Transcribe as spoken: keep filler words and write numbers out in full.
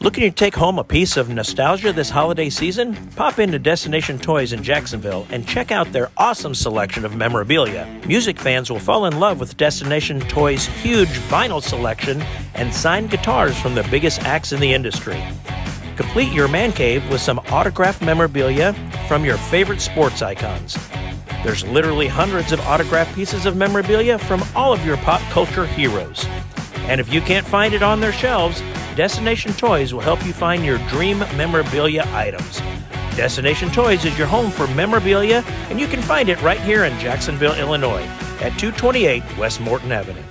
Looking to take home a piece of nostalgia this holiday season? Pop into Destination Toys in Jacksonville and check out their awesome selection of memorabilia. Music fans will fall in love with Destination Toys' huge vinyl selection and signed guitars from the biggest acts in the industry. Complete your man cave with some autographed memorabilia from your favorite sports icons. There's literally hundreds of autographed pieces of memorabilia from all of your pop culture heroes. And if you can't find it on their shelves, Destination Toys will help you find your dream memorabilia items. Destination Toys is your home for memorabilia, and you can find it right here in Jacksonville, Illinois, at two twenty-eight West Morton Avenue.